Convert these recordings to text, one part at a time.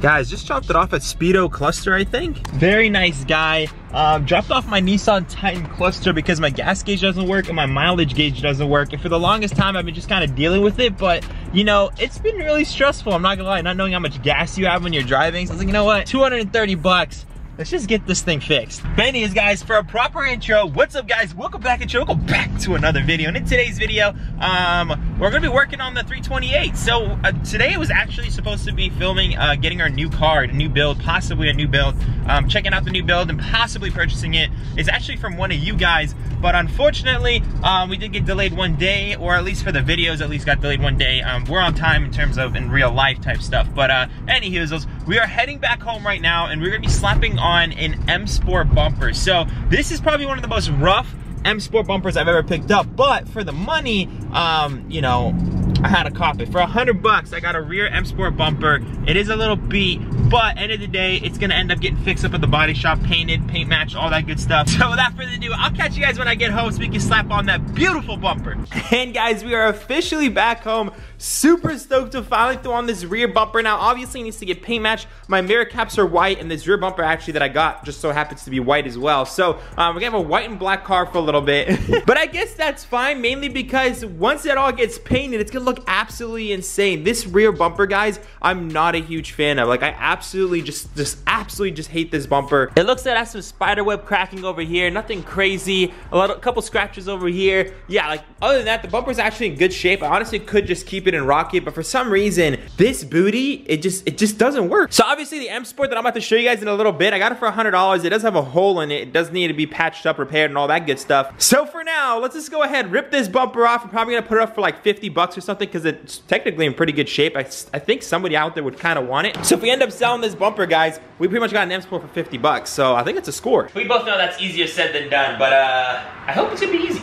Guys, just dropped it off at Speedo Cluster, I think. Very nice guy. Dropped off my Nissan Titan cluster because my gas gauge doesn't work and my mileage gauge doesn't work. And for the longest time, I've been just kind of dealing with it, but you know, it's been really stressful. I'm not gonna lie, not knowing how much gas you have when you're driving. So I was like, you know what, 230 bucks. Let's just get this thing fixed. Benny is guys for a proper intro. What's up guys? Welcome back and welcome back to another video. And in today's video, we're gonna be working on the 328. So today was actually supposed to be filming, getting our new car, a new build, possibly a new build, checking out the new build and possibly purchasing it. It's actually from one of you guys, but unfortunately, we did get delayed one day, or at least for the videos, at least got delayed one day. We're on time in terms of in real life type stuff. But anywhoozles, we are heading back home right now and we're gonna be slapping on an M Sport bumper. So this is probably one of the most rough M Sport bumpers I've ever picked up, but for the money, you know, I had to cop it. For $100, I got a rear M Sport bumper. It is a little beat, but end of the day, it's gonna end up getting fixed up at the body shop, painted, paint match, all that good stuff. So without further ado, I'll catch you guys when I get home so we can slap on that beautiful bumper. And guys, we are officially back home. Super stoked to finally throw on this rear bumper. Now, obviously it needs to get paint matched. My mirror caps are white, and this rear bumper actually that I got just so happens to be white as well. So we're gonna have a white and black car for a little bit. But I guess that's fine, mainly because once it all gets painted, it's gonna look absolutely insane. This rear bumper, guys, I'm not a huge fan of. Like, I absolutely just hate this bumper. It looks like it has some spider web cracking over here, nothing crazy. A couple scratches over here. Yeah, like other than that, the bumper's actually in good shape. I honestly could just keep it and rock it, but for some reason, this booty, it just doesn't work. So obviously the M Sport that I'm about to show you guys in a little bit, I got it for $100. It does have a hole in it. It does need to be patched up, repaired, and all that good stuff. So for now, let's just go ahead, rip this bumper off. I'm probably gonna put it up for like 50 bucks or something because it's technically in pretty good shape. I think somebody out there would kind of want it. So if we end up selling this bumper, guys, we pretty much got an M Sport for 50 bucks. So I think it's a score. We both know that's easier said than done, but I hope it's gonna be easy.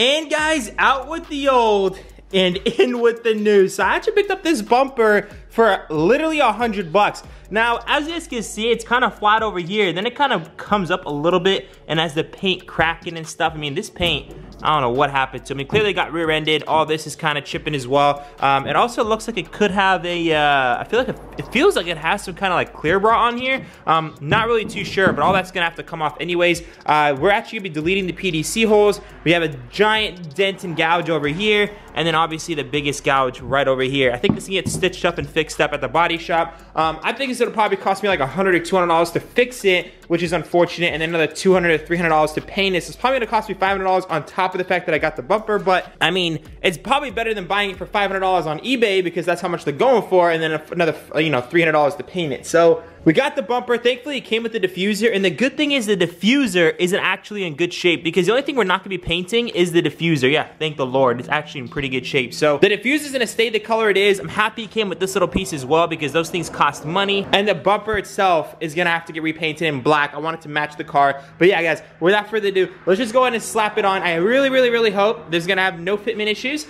And guys, out with the old and in with the new. So I actually picked up this bumper for literally $100. Now, as you guys can see, it's kind of flat over here. Then it kind of comes up a little bit and has the paint cracking and stuff. I mean, this paint, I don't know what happened to it. I mean, clearly it got rear-ended. All this is kind of chipping as well. It also looks like it could have a, I feel like it feels like it has some kind of like clear bra on here. Not really too sure, but all that's gonna have to come off anyways. We're actually gonna be deleting the PDC holes. We have a giant dent and gouge over here, and then obviously the biggest gouge right over here. I think this can get stitched up and fixed up at the body shop. I think it'll probably cost me like $100 or $200 to fix it, which is unfortunate, and then another $200 or $300 to paint it. So it's probably gonna cost me $500 on top of the fact that I got the bumper, but I mean, it's probably better than buying it for $500 on eBay because that's how much they're going for, and then another, you know, $300 to paint it. So we got the bumper. Thankfully, it came with the diffuser, and the good thing is the diffuser isn't actually in good shape because the only thing we're not gonna be painting is the diffuser. Yeah, thank the Lord, it's actually in pretty good shape. So the diffuser's gonna stay the color it is. I'm happy it came with this little piece as well because those things cost money, and the bumper itself is gonna have to get repainted in black. I want it to match the car. But yeah, guys, without further ado, let's just go ahead and slap it on. I really, really, really hope there's gonna have no fitment issues,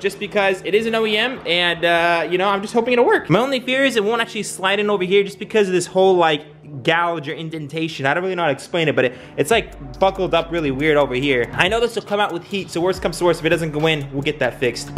just because it is an OEM, and you know, I'm just hoping it'll work. My only fear is it won't actually slide in over here just because of this whole like gouge or indentation. I don't really know how to explain it, but it's like buckled up really weird over here. I know this will come out with heat, so worst comes to worst, if it doesn't go in, we'll get that fixed.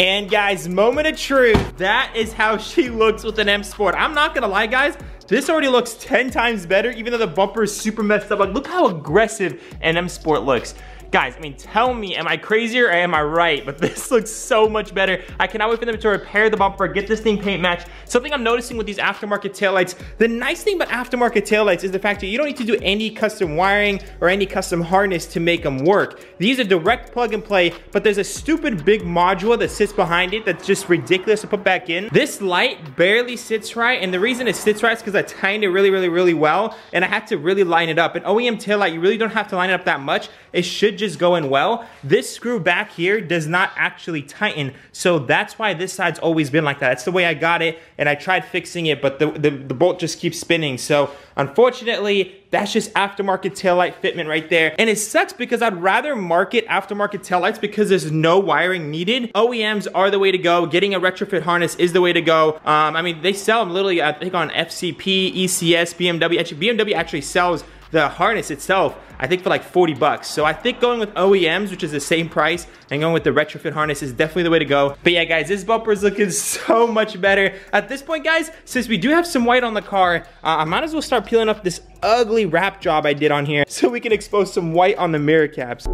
And guys, moment of truth, that is how she looks with an M Sport. I'm not gonna lie, guys, this already looks 10 times better, even though the bumper is super messed up. Like, look how aggressive an M Sport looks. Guys, I mean, tell me, am I crazy or am I right? But this looks so much better. I cannot wait for them to repair the bumper, get this thing paint matched. Something I'm noticing with these aftermarket taillights, the nice thing about aftermarket taillights is the fact that you don't need to do any custom wiring or any custom harness to make them work. These are direct plug and play, but there's a stupid big module that sits behind it that's just ridiculous to put back in. This light barely sits right, and the reason it sits right is because I timed it really well, and I had to really line it up. An OEM taillight, you really don't have to line it up that much. It should just go in well. This screw back here does not actually tighten, so that's why this side's always been like that. That's the way I got it, and I tried fixing it, but the bolt just keeps spinning. So unfortunately, that's just aftermarket taillight fitment right there. And it sucks because I'd rather market aftermarket taillights because there's no wiring needed. OEMs are the way to go. Getting a retrofit harness is the way to go. I mean, they sell them literally, I think, on FCP, ECS, BMW. Actually, BMW actually sells the harness itself, I think, for like 40 bucks. So I think going with OEMs, which is the same price, and going with the retrofit harness is definitely the way to go. But yeah, guys, this bumper is looking so much better. At this point, guys, since we do have some white on the car, I might as well start peeling up this ugly wrap job I did on here so we can expose some white on the mirror caps.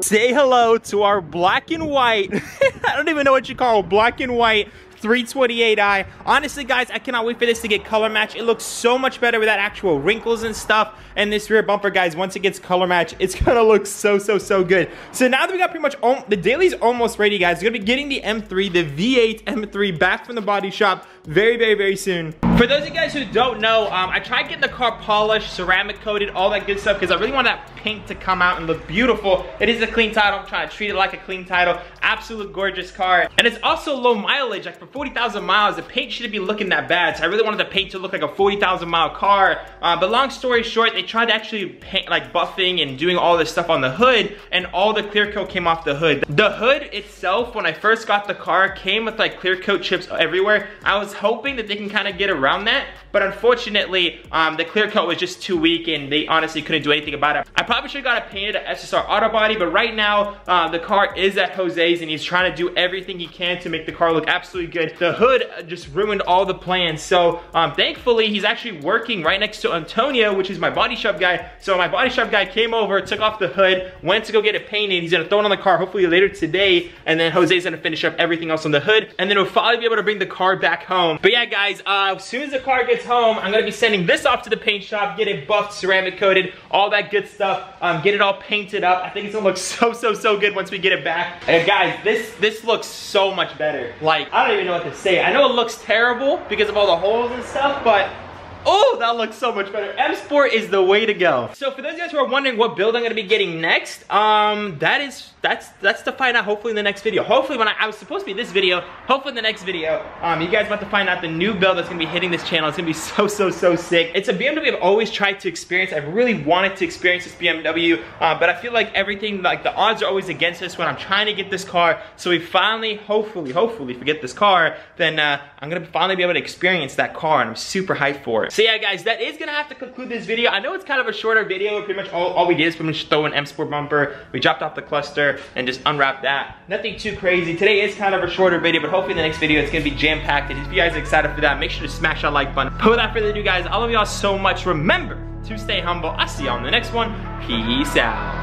Say hello to our black and white, I don't even know what you call it, black and white 328i. Honestly, guys, I cannot wait for this to get color match. It looks so much better without actual wrinkles and stuff. And this rear bumper, guys, once it gets color match, it's gonna look so good. So now that we got pretty much all, the daily's almost ready, guys. We're gonna be getting the M3, the V8 M3 back from the body shop very soon. For those of you guys who don't know, I tried getting the car polished, ceramic coated, all that good stuff, because I really want that pink to come out and look beautiful. It is a clean title. I'm trying to treat it like a clean title. Absolute gorgeous car. And it's also low mileage. Like, for 40,000 miles, the paint shouldn't be looking that bad. So I really wanted the paint to look like a 40,000 mile car. But long story short, they tried to actually paint, like, buffing and doing all this stuff on the hood, and all the clear coat came off the hood. The hood itself, when I first got the car, came with like clear coat chips everywhere. I was hoping that they can kind of get around that, but unfortunately, the clear coat was just too weak, and they honestly couldn't do anything about it. I probably should have got it painted at SSR Auto Body, but right now, the car is at Jose's, and he's trying to do everything he can to make the car look absolutely good. The hood just ruined all the plans, so thankfully, he's actually working right next to Antonio, which is my body shop guy. So my body shop guy came over, took off the hood, went to go get it painted. He's gonna throw it on the car hopefully later today, and then Jose's gonna finish up everything else on the hood, and then we'll finally be able to bring the car back home. But yeah, guys, as soon as the car gets home, I'm gonna be sending this off to the paint shop, get it buffed, ceramic coated, all that good stuff, get it all painted up. I think it's gonna look so good once we get it back. And guys, this looks so much better. Like, I don't even know what to say. I know it looks terrible because of all the holes and stuff, but Oh, that looks so much better. M Sport is the way to go. So for those of you guys who are wondering what build I'm gonna be getting next, that's to find out hopefully in the next video. Hopefully when I was supposed to be this video, hopefully in the next video, you guys about to find out the new build that's gonna be hitting this channel. It's gonna be so sick. It's a BMW I've always tried to experience. I've really wanted to experience this BMW, but I feel like everything, like the odds are always against us when I'm trying to get this car. So we finally, hopefully, if we get this car, then I'm gonna finally be able to experience that car, and I'm super hyped for it. So yeah, guys, that is gonna have to conclude this video. I know it's kind of a shorter video. Pretty much all we did is pretty much throw an M Sport bumper. We dropped off the cluster and just unwrapped that. Nothing too crazy. Today is kind of a shorter video, but hopefully in the next video it's gonna be jam-packed. And if you guys are excited for that, make sure to smash that like button. But without further ado, guys, I love y'all so much. Remember to stay humble. I'll see y'all in the next one. Peace out.